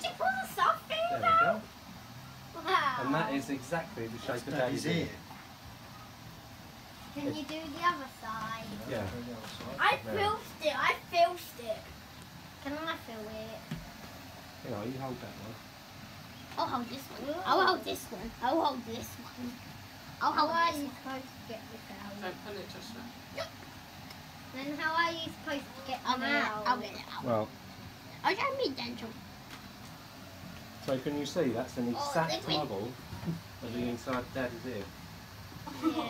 Did you pull the soft thing out? There we go. Wow. And that is exactly the shape of Daisy's ear. Can you do the other side? Yeah. I filched it. I filched it. Can I fill it? Here, you hold that one. I'll hold this one. I'll hold this one. I'll hold this one. I'll hold how this are you one. Supposed to get this out? Don't pull it just now. Nope. Then how are you supposed to get them out? I'll get it out. Well. I don't need dental. So can you see that's an exact model of the inside of Daddy's ear? Yeah.